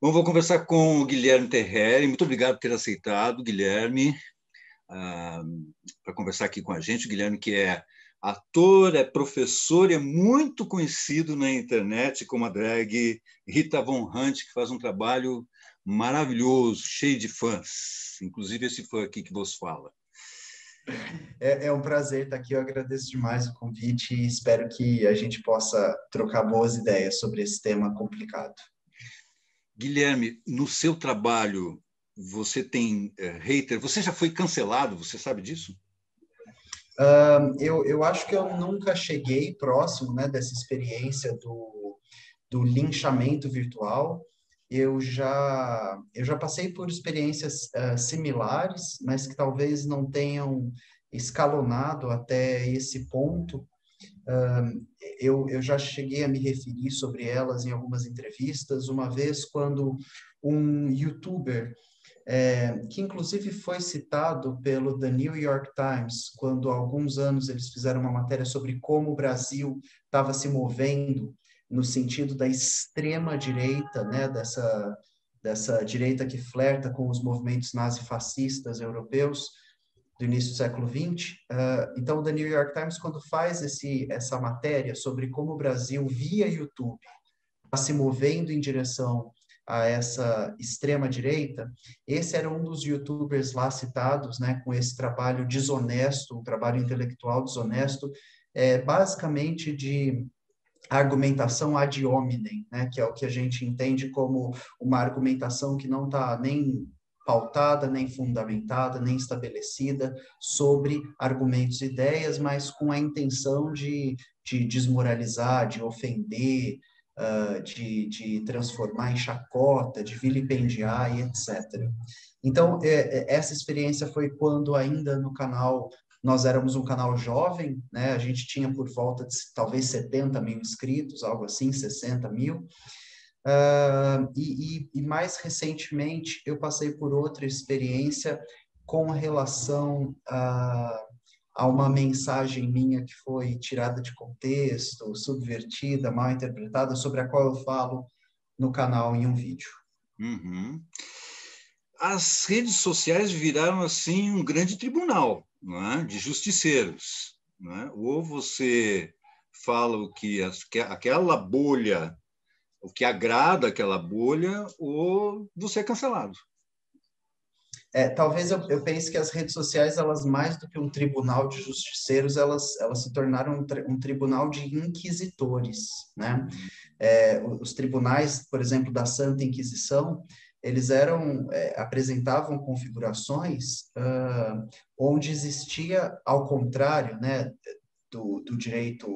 Bom, vou conversar com o Guilherme Terreri. Muito obrigado por ter aceitado, Guilherme, para conversar aqui com a gente. O Guilherme, que é ator, é professor e é muito conhecido na internet como a drag Rita von Hunty, que faz um trabalho maravilhoso, cheio de fãs, inclusive esse fã aqui que vos fala. É um prazer estar aqui, eu agradeço demais o convite e espero que a gente possa trocar boas ideias sobre esse tema complicado. Guilherme, no seu trabalho você tem hater? Você já foi cancelado, você sabe disso? Eu acho que eu nunca cheguei próximo, né, dessa experiência do linchamento virtual. Eu já passei por experiências similares, mas que talvez não tenham escalonado até esse ponto. Eu já cheguei a me referir sobre elas em algumas entrevistas, uma vez quando um youtuber, que inclusive foi citado pelo The New York Times, quando há alguns anos eles fizeram uma matéria sobre como o Brasil estava se movendo no sentido da extrema-direita, né, dessa direita que flerta com os movimentos nazifascistas europeus do início do século XX. Então, o The New York Times, quando faz essa matéria sobre como o Brasil, via YouTube, está se movendo em direção a essa extrema-direita, esse era um dos youtubers lá citados, né, com esse trabalho desonesto, um trabalho intelectual desonesto, basicamente de argumentação ad hominem, né, que é o que a gente entende como uma argumentação que não está nem pautada, nem fundamentada, nem estabelecida sobre argumentos e ideias, mas com a intenção de desmoralizar, de ofender, de transformar em chacota, de vilipendiar e etc. Então, essa experiência foi quando ainda no canal... Nós éramos um canal jovem, né? A gente tinha por volta de talvez 70 mil inscritos, algo assim, 60 mil. E mais recentemente eu passei por outra experiência com relação a uma mensagem minha que foi tirada de contexto, subvertida, mal interpretada, sobre a qual eu falo no canal em um vídeo. Uhum. As redes sociais viraram assim um grande tribunal, não é? De justiceiros, não é? Ou você fala o que aquela bolha, o que agrada aquela bolha, ou você é cancelado. Talvez eu pense que as redes sociais, elas mais do que um tribunal de justiceiros, elas se tornaram um tribunal de inquisitores, né? Os tribunais, por exemplo, da Santa Inquisição, eles apresentavam configurações onde existia, ao contrário, né, do direito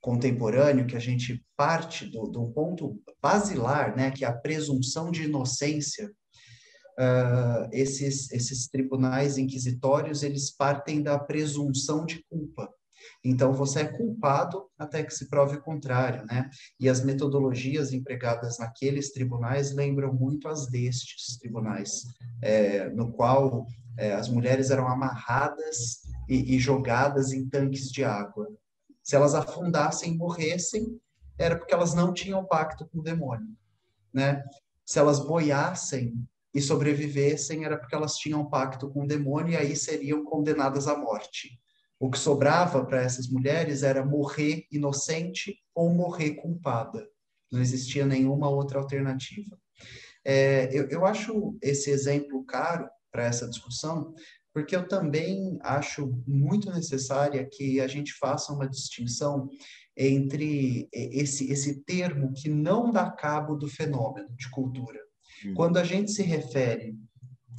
contemporâneo, que a gente parte do ponto basilar, né, que é a presunção de inocência. Esses tribunais inquisitórios, eles partem da presunção de culpa. Então, você é culpado até que se prove o contrário, né? E as metodologias empregadas naqueles tribunais lembram muito as destes tribunais, no qual as mulheres eram amarradas e jogadas em tanques de água. Se elas afundassem e morressem, era porque elas não tinham pacto com o demônio, né? Se elas boiassem e sobrevivessem, era porque elas tinham pacto com o demônio e aí seriam condenadas à morte. O que sobrava para essas mulheres era morrer inocente ou morrer culpada. Não existia nenhuma outra alternativa. Eu acho esse exemplo caro para essa discussão, porque eu também acho muito necessária que a gente faça uma distinção entre esse termo que não dá cabo do fenômeno de cultura. Quando a gente se refere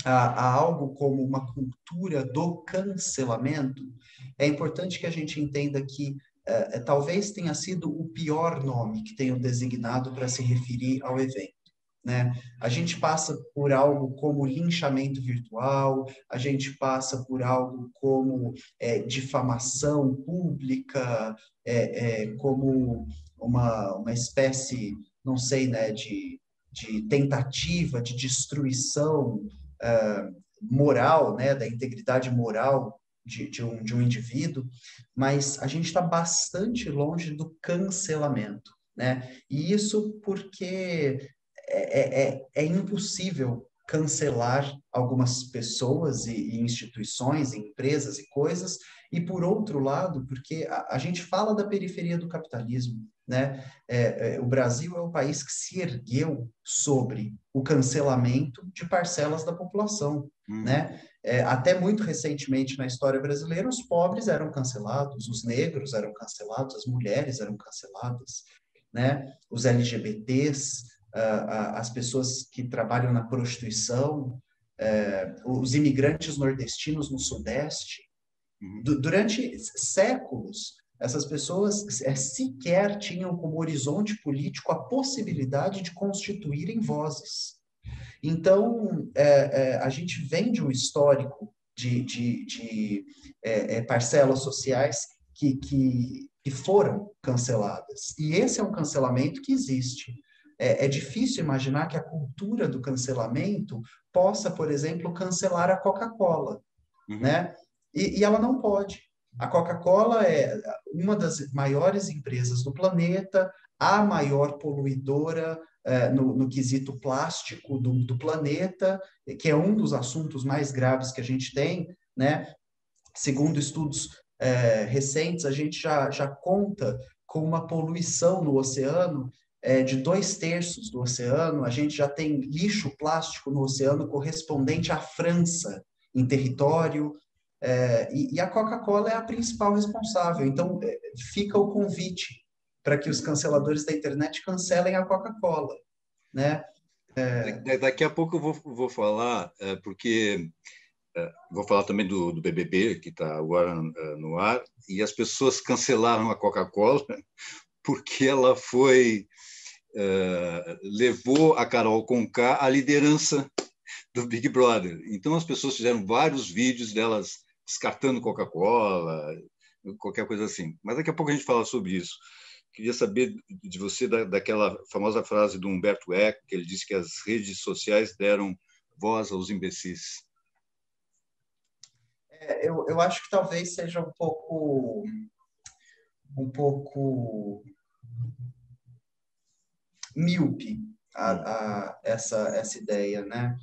a algo como uma cultura do cancelamento, é importante que a gente entenda que talvez tenha sido o pior nome que tenham designado para se referir ao evento, né? A gente passa por algo como linchamento virtual, a gente passa por algo como difamação pública, como uma espécie, não sei, né, de tentativa de destruição moral, né, da integridade moral de um indivíduo, mas a gente está bastante longe do cancelamento, né? E isso porque é impossível cancelar algumas pessoas e instituições, e empresas e coisas, e por outro lado, porque a gente fala da periferia do capitalismo, né? O Brasil é o país que se ergueu sobre o cancelamento de parcelas da população, né? Até muito recentemente na história brasileira, os pobres eram cancelados, os negros eram cancelados, as mulheres eram canceladas, né? Os LGBTs, as pessoas que trabalham na prostituição, os imigrantes nordestinos no Sudeste. Durante séculos, essas pessoas sequer tinham como horizonte político a possibilidade de constituírem vozes. Então, a gente vem de um histórico de parcelas sociais que foram canceladas. E esse é um cancelamento que existe. É difícil imaginar que a cultura do cancelamento possa, por exemplo, cancelar a Coca-Cola, né? E ela não pode. A Coca-Cola é uma das maiores empresas do planeta, a maior poluidora no quesito plástico do planeta, que é um dos assuntos mais graves que a gente tem, né? Segundo estudos recentes, a gente já conta com uma poluição no oceano de 2/3 do oceano. A gente já tem lixo plástico no oceano correspondente à França em território, e a Coca-Cola é a principal responsável. Então, fica o convite para que os canceladores da internet cancelem a Coca-Cola, né? Daqui a pouco eu vou falar, porque vou falar também do BBB, que está agora no ar, e as pessoas cancelaram a Coca-Cola porque ela levou a Carol Conká à liderança do Big Brother. Então, as pessoas fizeram vários vídeos delas descartando Coca-Cola, qualquer coisa assim. Mas daqui a pouco a gente fala sobre isso. Queria saber de você daquela famosa frase do Humberto Eco, que ele disse que as redes sociais deram voz aos imbecis. Eu acho que talvez seja um pouco míope essa ideia, né?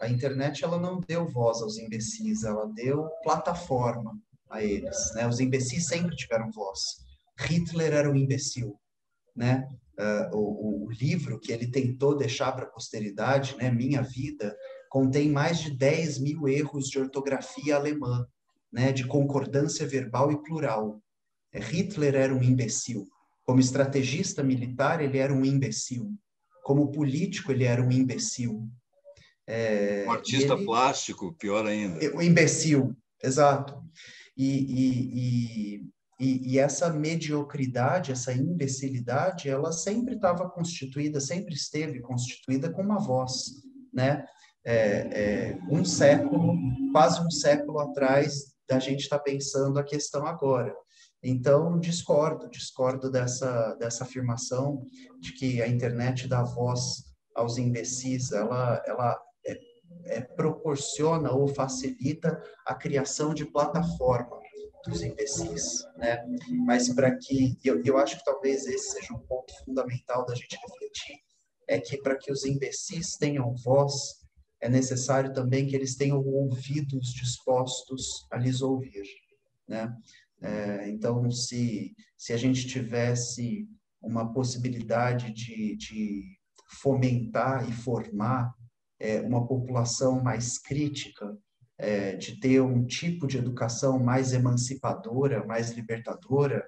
A internet, ela não deu voz aos imbecis, ela deu plataforma a eles, né? Os imbecis sempre tiveram voz. Hitler era um imbecil, né? O livro que ele tentou deixar para a posteridade, né, Minha Vida, contém mais de 10 mil erros de ortografia alemã, né, de concordância verbal e plural. Hitler era um imbecil. Como estrategista militar, ele era um imbecil. Como político, ele era um imbecil. Um artista plástico, pior ainda. Um imbecil, exato. E essa mediocridade, essa imbecilidade, ela sempre estava constituída, sempre esteve constituída com uma voz, né? Um século, quase um século atrás, da gente está pensando a questão agora. Então, discordo dessa afirmação de que a internet dá voz aos imbecis. Ela proporciona ou facilita a criação de plataforma dos imbecis, né? Mas para que... Eu acho que talvez esse seja um ponto fundamental da gente refletir, é que para que os imbecis tenham voz, é necessário também que eles tenham ouvidos dispostos a lhes ouvir, né? Então, se a gente tivesse uma possibilidade de fomentar e formar uma população mais crítica, de ter um tipo de educação mais emancipadora, mais libertadora,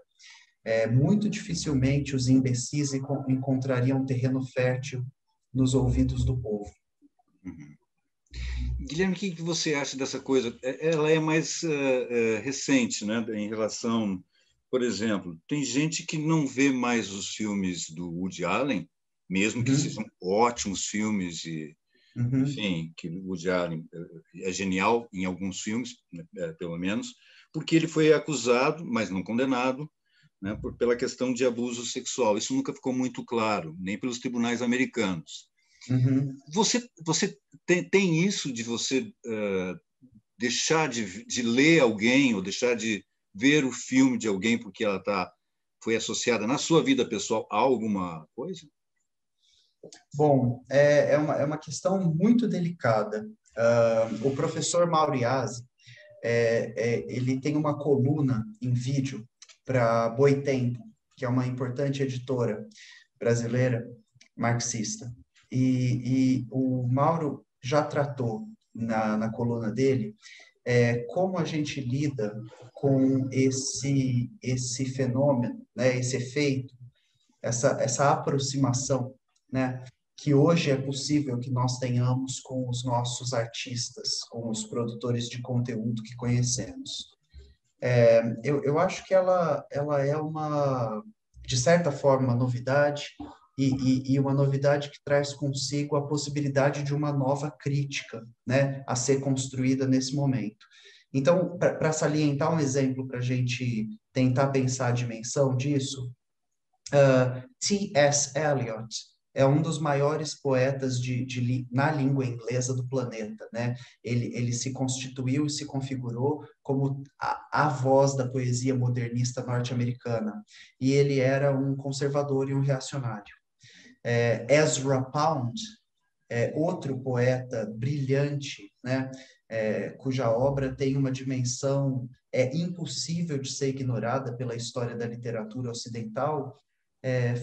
muito dificilmente os imbecis encontrariam terreno fértil nos ouvidos do povo. Uhum. Guilherme, o que você acha dessa coisa? Ela é mais recente, né? Em relação, por exemplo, tem gente que não vê mais os filmes do Woody Allen, mesmo que sejam ótimos filmes, e, enfim, que o Woody Allen é genial em alguns filmes, pelo menos, porque ele foi acusado, mas não condenado, né, pela questão de abuso sexual. Isso nunca ficou muito claro, nem pelos tribunais americanos. Uhum. Você tem isso de você deixar de ler alguém ou deixar de ver o filme de alguém porque ela foi associada na sua vida pessoal a alguma coisa? Bom, é uma questão muito delicada. O professor Mauro Iasi, ele tem uma coluna em vídeo para Boitempo, que é uma importante editora brasileira marxista. E o Mauro já tratou na coluna dele como a gente lida com esse fenômeno, né, esse efeito, essa aproximação, né, que hoje é possível que nós tenhamos com os nossos artistas, com os produtores de conteúdo que conhecemos. Eu acho que ela é uma, de certa forma, novidade, e uma novidade que traz consigo a possibilidade de uma nova crítica, né, a ser construída nesse momento. Então, para salientar um exemplo, para a gente tentar pensar a dimensão disso, T.S. Eliot é um dos maiores poetas na língua inglesa do planeta, né? Ele se constituiu e se configurou como a voz da poesia modernista norte-americana. E ele era um conservador e um reacionário. Ezra Pound é outro poeta brilhante, né? Cuja obra tem uma dimensão impossível de ser ignorada pela história da literatura ocidental,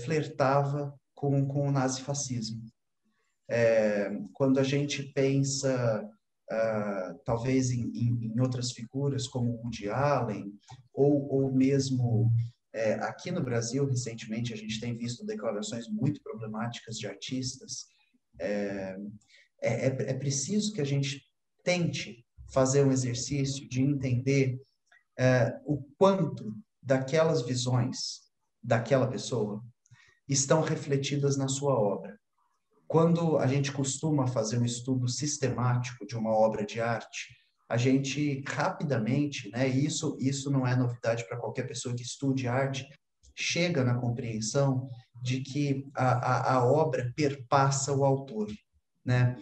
flertava com o nazifascismo. Quando a gente pensa, talvez, em outras figuras, como Woody Allen, ou mesmo aqui no Brasil, recentemente, a gente tem visto declarações muito problemáticas de artistas, é preciso que a gente tente fazer um exercício de entender o quanto daquelas visões daquela pessoa estão refletidas na sua obra. Quando a gente costuma fazer um estudo sistemático de uma obra de arte, a gente rapidamente, né, isso não é novidade para qualquer pessoa que estude arte, chega na compreensão de que a obra perpassa o autor, né?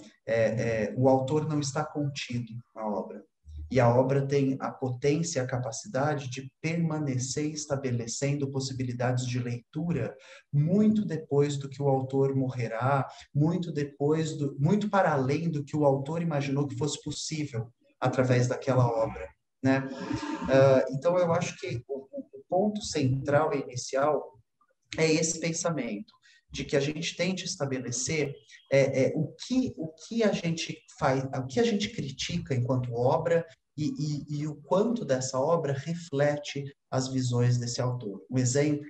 O autor não está contido na obra. E a obra tem a potência e a capacidade de permanecer estabelecendo possibilidades de leitura muito depois do que o autor morrerá, muito para além do que o autor imaginou que fosse possível através daquela obra, né? Então, eu acho que o ponto central e inicial é esse pensamento, de que a gente tente estabelecer o que a gente faz, o que a gente critica enquanto obra e o quanto dessa obra reflete as visões desse autor. Um exemplo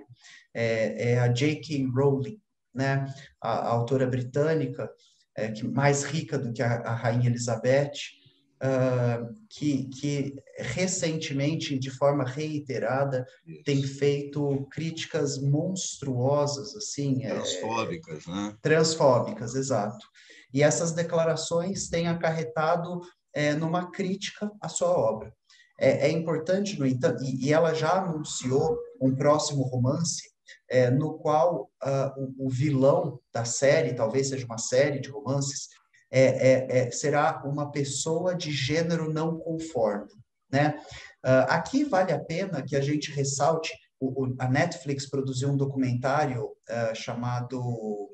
é a J.K. Rowling, né? A autora britânica que mais rica do que a Rainha Elizabeth, que recentemente, de forma reiterada, tem feito críticas monstruosas, assim, transfóbicas, né? Transfóbicas, exato. E essas declarações têm acarretado numa crítica à sua obra. É importante, no entanto, e ela já anunciou um próximo romance no qual o vilão da série, talvez seja uma série de romances, será uma pessoa de gênero não conforme, né? Aqui vale a pena que a gente ressalte, a Netflix produziu um documentário chamado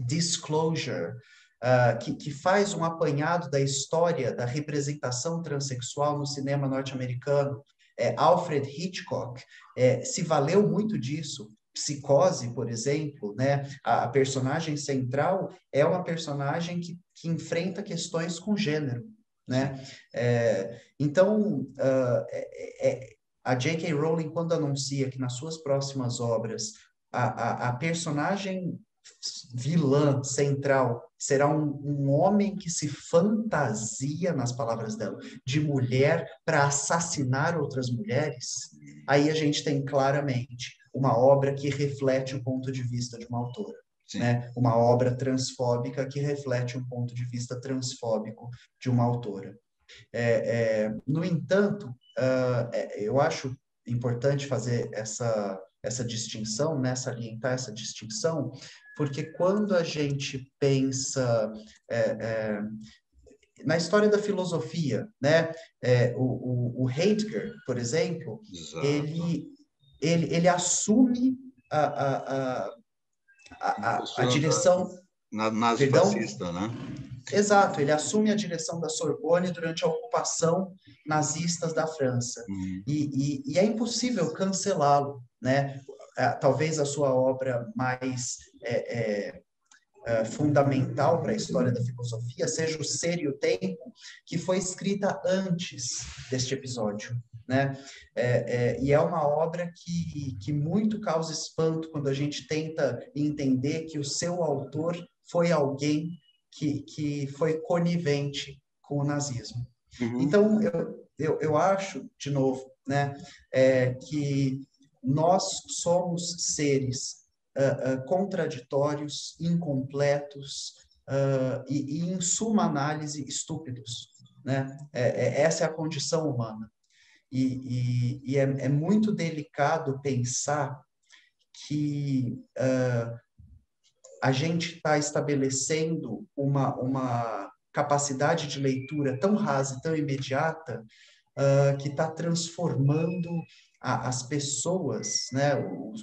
Disclosure, que faz um apanhado da história da representação transexual no cinema norte-americano. Alfred Hitchcock se valeu muito disso. Psicose, por exemplo, né? A personagem central é uma personagem que enfrenta questões com gênero, né? Então, a J.K. Rowling, quando anuncia que nas suas próximas obras a personagem vilã central será um homem que se fantasia, nas palavras dela, de mulher para assassinar outras mulheres, aí a gente tem claramente uma obra que reflete o ponto de vista de uma autora, né? Uma obra transfóbica que reflete um ponto de vista transfóbico de uma autora. No entanto, eu acho importante fazer essa distinção, né? Salientar essa distinção, porque quando a gente pensa na história da filosofia, né? O Heidegger, por exemplo, exato. Ele assume a direção nazifascista, né? Exato, ele assume a direção da Sorbonne durante a ocupação nazista da França. E é impossível cancelá-lo, né? Talvez a sua obra mais fundamental para a história da filosofia seja o Ser e o Tempo, que foi escrita antes deste episódio, né? E é uma obra que muito causa espanto quando a gente tenta entender que o seu autor foi alguém que foi conivente com o nazismo. Então, eu acho, de novo, né, que nós somos seres contraditórios, incompletos e, em suma análise, estúpidos, né? Essa é a condição humana. E é muito delicado pensar que a gente está estabelecendo uma capacidade de leitura tão rasa e tão imediata que está transformando as pessoas, né,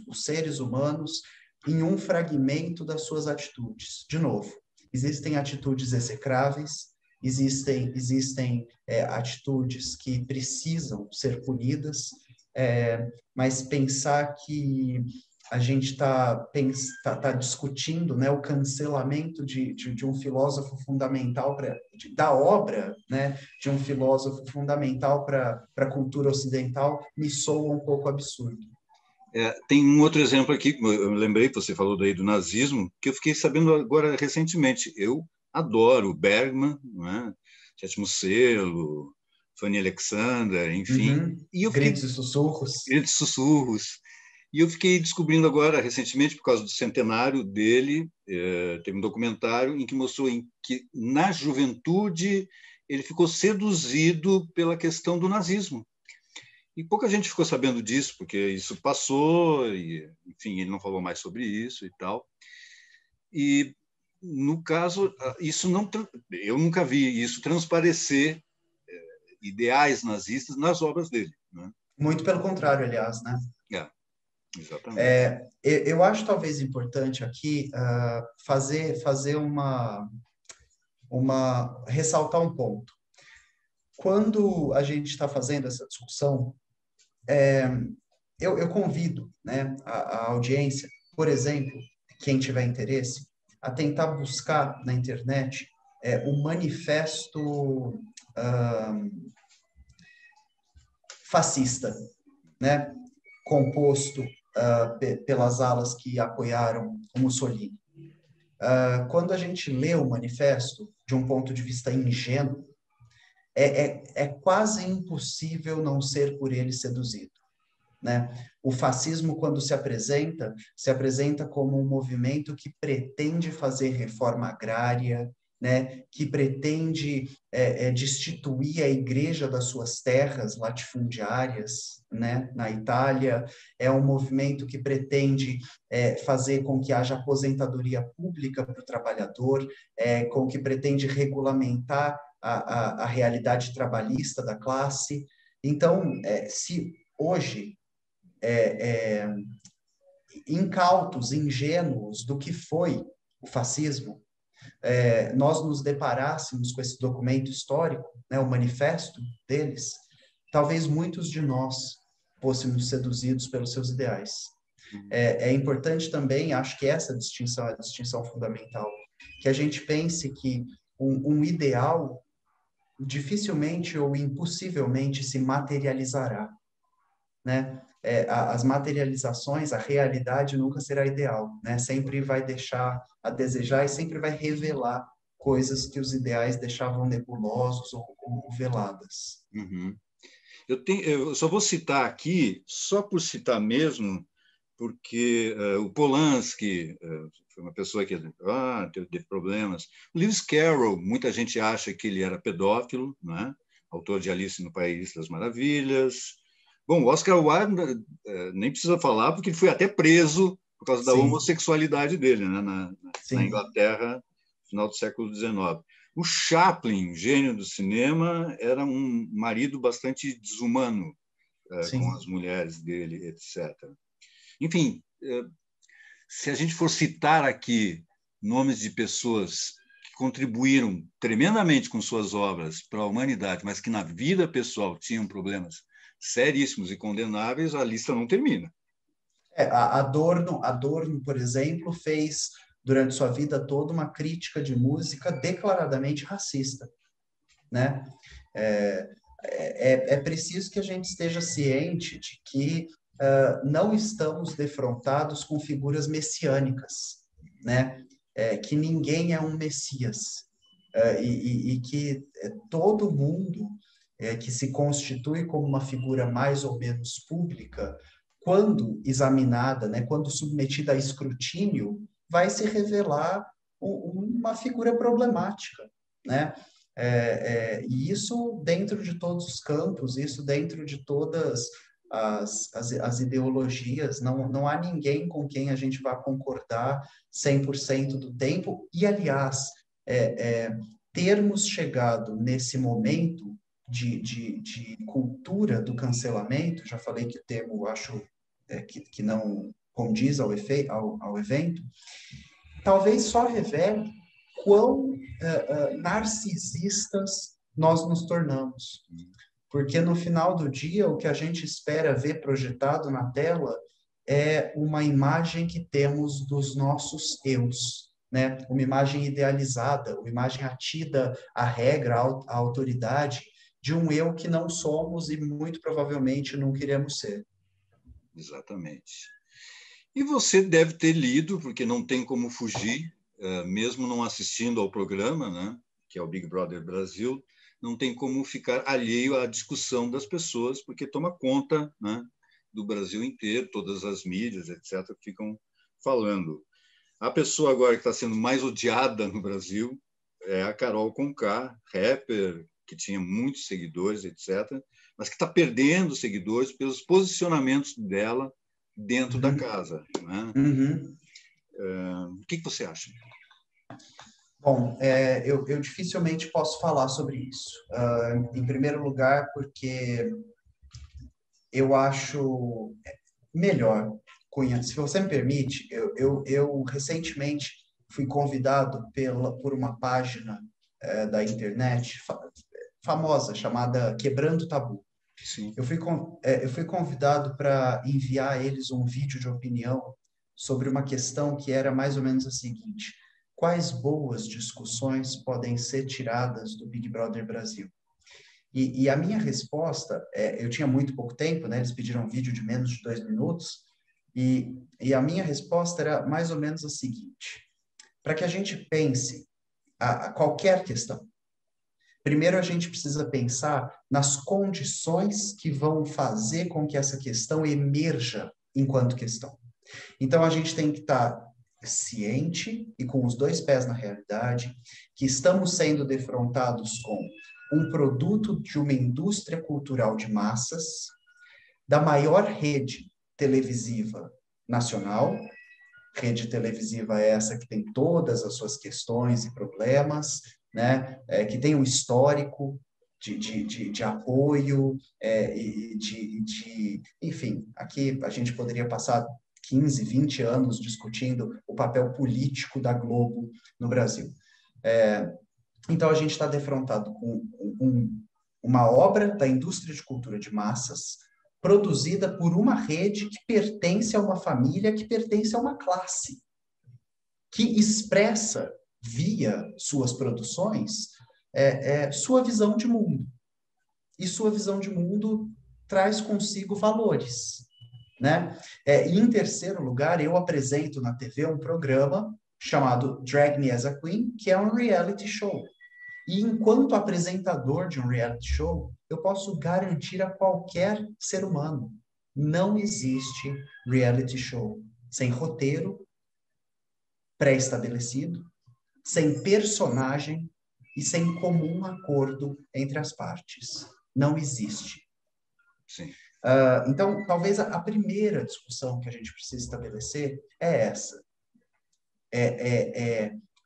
os seres humanos, em um fragmento das suas atitudes. De novo, existem atitudes execráveis, existem atitudes que precisam ser punidas, mas pensar que a gente está discutindo, né, o cancelamento de um filósofo fundamental da obra, né, de um filósofo fundamental para a cultura ocidental, me soa um pouco absurdo. Tem um outro exemplo aqui, eu lembrei, você falou daí do nazismo, que eu fiquei sabendo agora recentemente. Eu adoro Bergman, não é? Sétimo Selo, Fanny Alexander, enfim. E eu fiquei... Gritos e sussurros. E eu fiquei descobrindo agora, recentemente, por causa do centenário dele, teve um documentário em que mostrou que, na juventude, ele ficou seduzido pela questão do nazismo. E pouca gente ficou sabendo disso, porque isso passou, e, enfim, ele não falou mais sobre isso e tal. E, no caso, isso não, eu nunca vi isso transparecer ideais nazistas nas obras dele, né? Muito pelo contrário, aliás, né? Exatamente. Eu acho talvez importante aqui fazer ressaltar um ponto. Quando a gente está fazendo essa discussão, eu convido, né, a audiência, por exemplo, quem tiver interesse, a tentar buscar na internet o manifesto fascista, né, composto pelas alas que apoiaram o Mussolini. Quando a gente lê o manifesto de um ponto de vista ingênuo, é quase impossível não ser por ele seduzido, né? O fascismo, quando se apresenta como um movimento que pretende fazer reforma agrária, né, que pretende destituir a igreja das suas terras latifundiárias, né, na Itália, é um movimento que pretende fazer com que haja aposentadoria pública para o trabalhador, com que pretende regulamentar a realidade trabalhista da classe. Então, se hoje incautos, ingênuos do que foi o fascismo, nós nos deparássemos com esse documento histórico, né, o manifesto deles, talvez muitos de nós fôssemos seduzidos pelos seus ideais. É importante também, acho que essa distinção é a distinção fundamental, que a gente pense que um ideal dificilmente ou impossivelmente se materializará, né? As materializações, a realidade nunca será ideal, né? Sempre vai deixar a desejar e sempre vai revelar coisas que os ideais deixavam nebulosos ou veladas. Eu só vou citar aqui, só por citar mesmo, porque o Polanski foi uma pessoa que teve problemas. O Lewis Carroll, muita gente acha que ele era pedófilo, né? Autor de Alice no País das Maravilhas. Bom, o Oscar Wilde nem precisa falar, porque ele foi até preso por causa da homossexualidade dele, né, na Inglaterra, no final do século XIX. O Chaplin, gênio do cinema, era um marido bastante desumano com as mulheres dele, etc. Enfim, se a gente for citar aqui nomes de pessoas que contribuíram tremendamente com suas obras para a humanidade, mas que na vida pessoal tinham problemas seríssimos e condenáveis, a lista não termina. É, Adorno, por exemplo, fez durante sua vida toda uma crítica de música declaradamente racista, né? É preciso que a gente esteja ciente de que não estamos defrontados com figuras messiânicas, né? Que ninguém é um messias, e que todo mundo que se constitui como uma figura mais ou menos pública, quando examinada, né, quando submetida a escrutínio, vai se revelar uma figura problemática, né? E isso dentro de todos os campos, isso dentro de todas as ideologias, não há ninguém com quem a gente vá concordar 100% do tempo. E, aliás, termos chegado nesse momento de cultura do cancelamento, já falei que o termo, acho que não condiz ao evento, talvez só revele quão narcisistas nós nos tornamos. Porque no final do dia, o que a gente espera ver projetado na tela é uma imagem que temos dos nossos eus, né? Uma imagem idealizada, uma imagem atida à regra, à autoridade, de um eu que não somos e muito provavelmente não queremos ser. Exatamente. E você deve ter lido, porque não tem como fugir, mesmo não assistindo ao programa, né, que é o Big Brother Brasil, não tem como ficar alheio à discussão das pessoas, porque toma conta, né, do Brasil inteiro, todas as mídias, etc., ficam falando. A pessoa agora que está sendo mais odiada no Brasil é a Carol Conká, rapper, que tinha muitos seguidores, etc., mas que está perdendo seguidores pelos posicionamentos dela dentro da casa, né? O que você acha? Bom, eu dificilmente posso falar sobre isso. Em primeiro lugar, porque eu acho melhor, Cunha, se você me permite, eu recentemente fui convidado por uma página da internet famosa, chamada Quebrando Tabu. Sim. Eu fui convidado para enviar a eles um vídeo de opinião sobre uma questão que era mais ou menos a seguinte: quais boas discussões podem ser tiradas do Big Brother Brasil? E a minha resposta, eu tinha muito pouco tempo, né? Eles pediram um vídeo de menos de 2 minutos, e a minha resposta era mais ou menos a seguinte: para que a gente pense a qualquer questão, primeiro, a gente precisa pensar nas condições que vão fazer com que essa questão emerja enquanto questão. Então, a gente tem que estar ciente e com os 2 pés na realidade que estamos sendo defrontados com um produto de uma indústria cultural de massas, da maior rede televisiva nacional. Rede televisiva é essa que tem todas as suas questões e problemas, né? Que tem um histórico de apoio, e enfim, aqui a gente poderia passar 15, 20 anos discutindo o papel político da Globo no Brasil. Então, a gente está defrontado com uma obra da indústria de cultura de massas produzida por uma rede que pertence a uma família, que pertence a uma classe, que expressa via suas produções, sua visão de mundo. E sua visão de mundo traz consigo valores, né? E em terceiro lugar, eu apresento na TV um programa chamado Drag Me As a Queen, que é um reality show. E enquanto apresentador de um reality show, eu posso garantir a qualquer ser humano: não existe reality show sem roteiro pré-estabelecido, sem personagem e sem comum acordo entre as partes. Não existe. Sim. Então, talvez a primeira discussão que a gente precisa estabelecer é essa.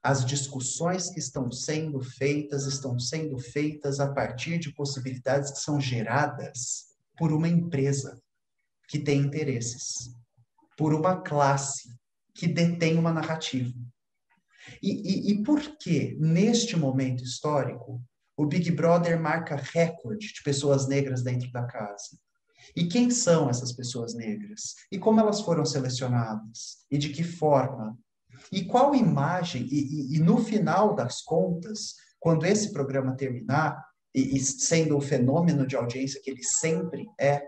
As discussões que estão sendo feitas a partir de possibilidades que são geradas por uma empresa que tem interesses, por uma classe que detém uma narrativa. E por que, neste momento histórico, o Big Brother marca recorde de pessoas negras dentro da casa? E quem são essas pessoas negras? E como elas foram selecionadas? E de que forma? E qual imagem? E no final das contas, quando esse programa terminar, e sendo o fenômeno de audiência que ele sempre é,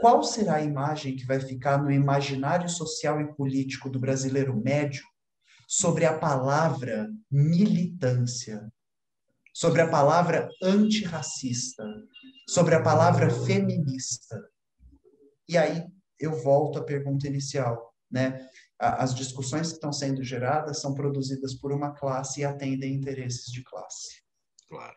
qual será a imagem que vai ficar no imaginário social e político do brasileiro médio sobre a palavra militância, sobre a palavra antirracista, sobre a palavra feminista? E aí eu volto à pergunta inicial, né? As discussões que estão sendo geradas são produzidas por uma classe e atendem interesses de classe. Claro.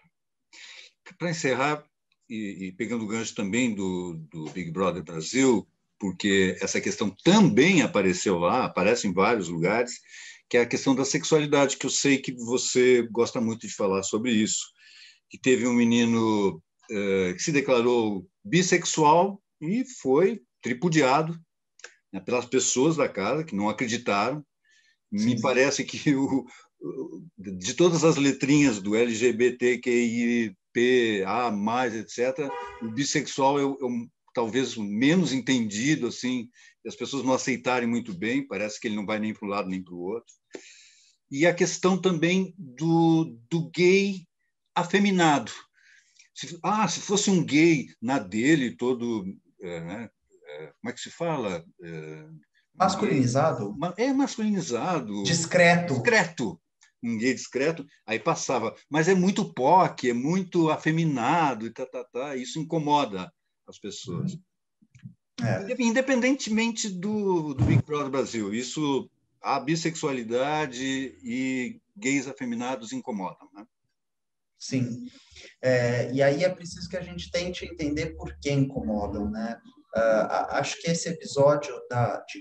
Para encerrar, e pegando o gancho também do Big Brother Brasil, porque essa questão também apareceu lá, aparece em vários lugares, que é a questão da sexualidade, que eu sei que você gosta muito de falar sobre isso. Que teve um menino que se declarou bissexual e foi tripudiado, né, pelas pessoas da casa, que não acreditaram. Sim. Me parece que de todas as letrinhas do LGBTQI, PA+, etc., o bissexual é talvez menos entendido, assim, as pessoas não aceitarem muito bem, parece que ele não vai nem para um lado nem para o outro. E a questão também do gay afeminado. Se fosse um gay na dele, todo... né, como é que se fala? Masculinizado. É masculinizado. Discreto. Discreto. Um gay discreto, aí passava. Mas é muito POC, é muito afeminado, e isso incomoda as pessoas. É. Independentemente do Big Brother Brasil, isso, a bissexualidade e gays afeminados incomodam, né? Sim. E aí é preciso que a gente tente entender por que incomodam, né? Acho que esse episódio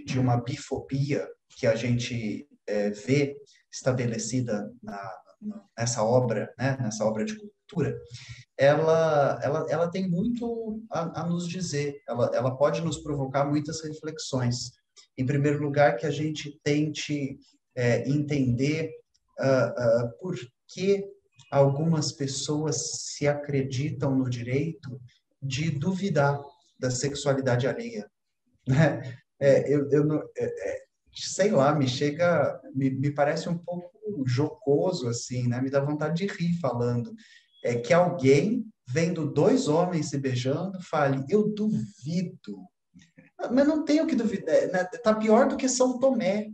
de uma bifobia que a gente vê estabelecida nessa obra, né, nessa obra de cultura, ela tem muito a nos dizer, ela pode nos provocar muitas reflexões. Em primeiro lugar, que a gente tente entender por que algumas pessoas se acreditam no direito de duvidar da sexualidade alheia. Né? Sei lá, me parece um pouco jocoso, assim, né? Me dá vontade de rir falando. É que alguém, vendo dois homens se beijando, fale, eu duvido. Mas não tenho que duvidar, né? Tá pior do que São Tomé.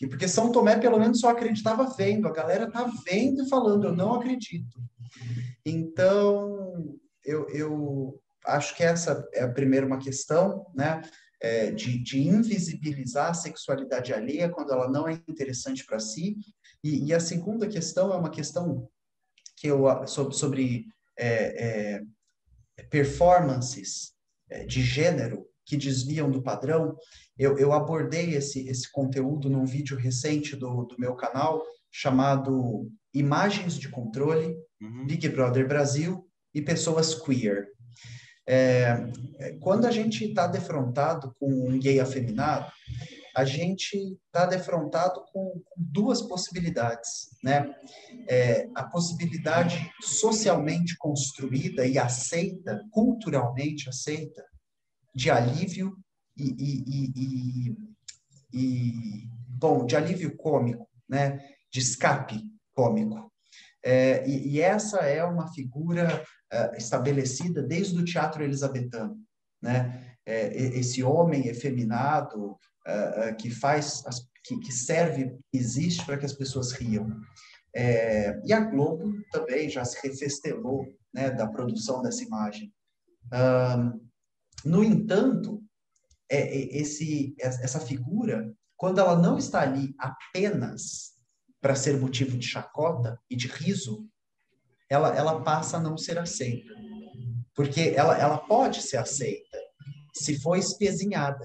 Porque São Tomé, pelo menos, só acreditava vendo. A galera tá vendo e falando, eu não acredito. Então, eu acho que essa é, primeiro, uma questão, né? De invisibilizar a sexualidade alheia quando ela não é interessante para si. E a segunda questão é uma questão que sobre performances de gênero que desviam do padrão. Eu abordei esse conteúdo num vídeo recente do meu canal chamado Imagens de Controle, Big Brother Brasil e Pessoas Queer. Quando a gente está defrontado com um gay afeminado, a gente está defrontado com duas possibilidades, né? A possibilidade socialmente construída e aceita, culturalmente aceita, de alívio de alívio cômico, né? De escape cômico. E essa é uma figura estabelecida desde o teatro elisabetano, né? Esse homem efeminado que serve, existe para que as pessoas riam. E a Globo também já se refestelou, né, da produção dessa imagem. No entanto, essa figura, quando ela não está ali apenas para ser motivo de chacota e de riso, ela passa a não ser aceita. Porque ela pode ser aceita se for espezinhada.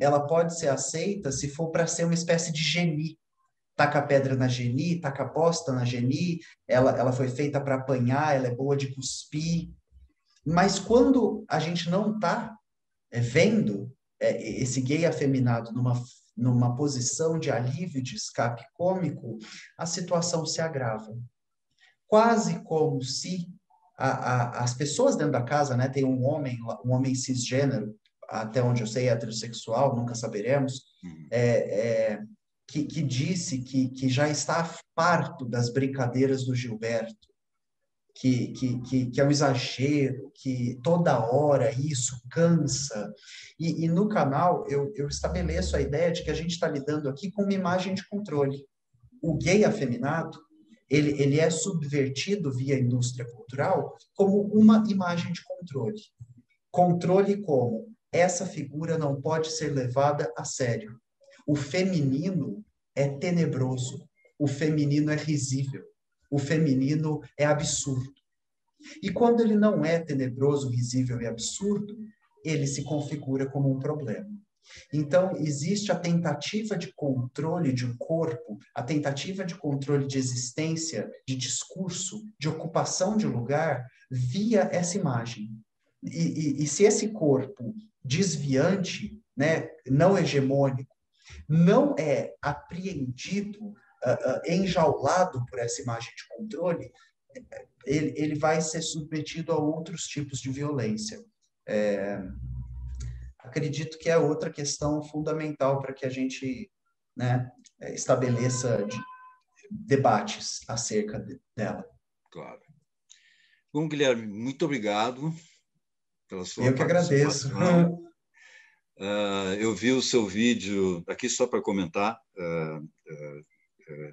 Ela pode ser aceita se for para ser uma espécie de geni. Taca a pedra na geni, taca a bosta na geni, ela foi feita para apanhar, ela é boa de cuspir. Mas quando a gente não está vendo, esse gay afeminado numa posição de alívio, de escape cômico, a situação se agrava. Quase como se as pessoas dentro da casa, né, tem um homem cisgênero, até onde eu sei, heterossexual, nunca saberemos, que disse que já está farto das brincadeiras do Gilberto, que é um exagero, que toda hora isso cansa. E no canal eu estabeleço a ideia de que a gente está lidando aqui com uma imagem de controle. O gay afeminado, ele é subvertido via indústria cultural como uma imagem de controle. Controle como essa figura não pode ser levada a sério. O feminino é tenebroso, o feminino é risível, o feminino é absurdo. E quando ele não é tenebroso, risível e absurdo, ele se configura como um problema. Então, existe a tentativa de controle de corpo, a tentativa de controle de existência, de discurso, de ocupação de lugar, via essa imagem. E se esse corpo desviante, né, não hegemônico, não é apreendido, enjaulado por essa imagem de controle, ele vai ser submetido a outros tipos de violência. Acredito que é outra questão fundamental para que a gente, né, estabeleça debates acerca dela. Claro. Bom, Guilherme, muito obrigado pela sua participação. Eu que agradeço. Eu vi o seu vídeo, aqui só para comentar,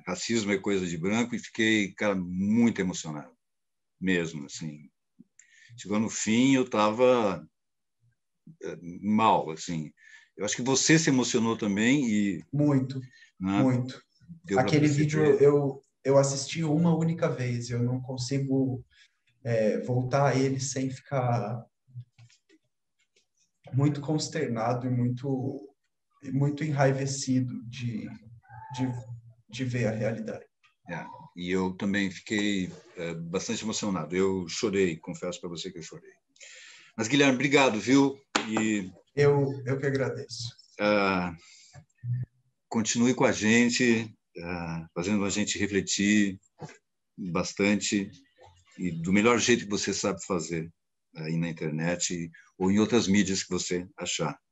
Racismo é Coisa de Branco, e fiquei, cara, muito emocionado, mesmo, assim. Chegou no fim, eu estava mal, assim. Eu acho que você se emocionou também. E muito, né? Muito. Aquele vídeo eu assisti uma única vez, eu não consigo voltar a ele sem ficar muito consternado e muito enraivecido de ver a realidade. E eu também fiquei bastante emocionado. Eu chorei, confesso para você que eu chorei. Mas, Guilherme, obrigado, viu? E eu que agradeço. Continue com a gente, fazendo a gente refletir bastante, e do melhor jeito que você sabe fazer, aí na internet ou em outras mídias que você achar.